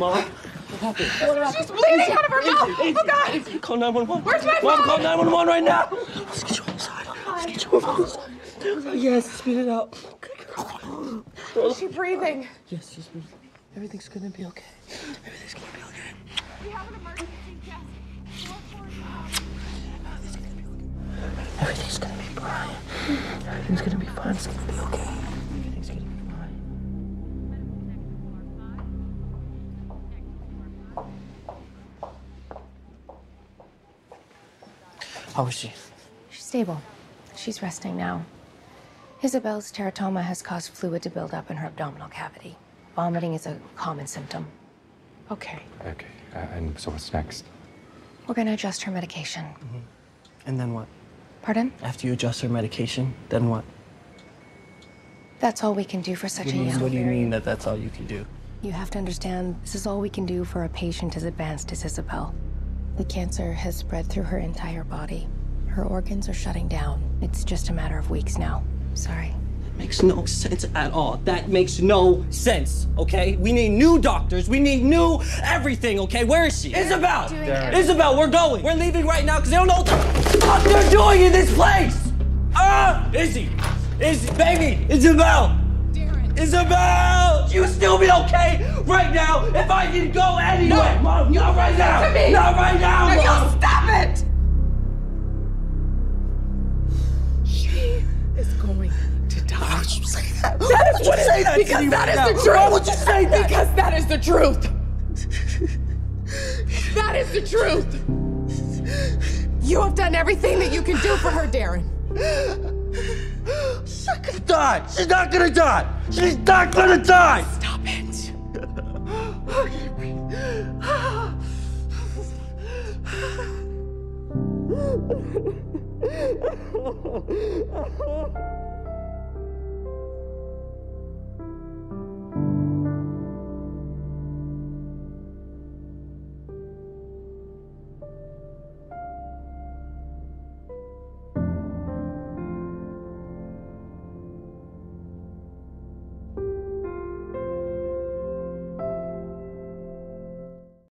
Mom, what happened? She's bleeding out of her mouth. Oh, God. Easy. Call 911. Where's my phone? Mom, call 911 right now. Let's get you inside. Let's get you inside. Yes, spit it out. Is she breathing? Yes, she's breathing. Everything's going to be okay. Everything's going to be okay. We have an emergency, Jess. Everything's going to be okay. Everything's going to be fine. Everything's going to be fine. It's going to be okay. Everything's going to be fine. How is she? She's stable. She's resting now. Isabel's teratoma has caused fluid to build up in her abdominal cavity. Vomiting is a common symptom. Okay. Okay. And so what's next? We're going to adjust her medication. Mm-hmm. And then what? Pardon? After you adjust her medication, then what? That's all we can do for such a young person. What do you mean that that's all you can do? You have to understand, this is all we can do for a patient as advanced as Isabel. The cancer has spread through her entire body. Her organs are shutting down. It's just a matter of weeks now. Sorry. Makes no sense at all. That makes no sense, okay? We need new doctors. We need new everything, okay? Where is she? Isabel! Isabel, we're going. We're leaving right now because they don't know what the fuck they're doing in this place! Izzy! Izzy, baby! Isabel! Darren. Isabel! You still be okay right now if I can go anywhere! No, Mom, not right now! To me. Not right now, Mom! You'll stop it! She is going. Why would you say that? That is what you say that because that is the truth. Why would you say that? Because that is the truth. That is the truth. You have done everything that you can do for her, Darren. She's not gonna die. She's not gonna die. She's not gonna die. Stop it.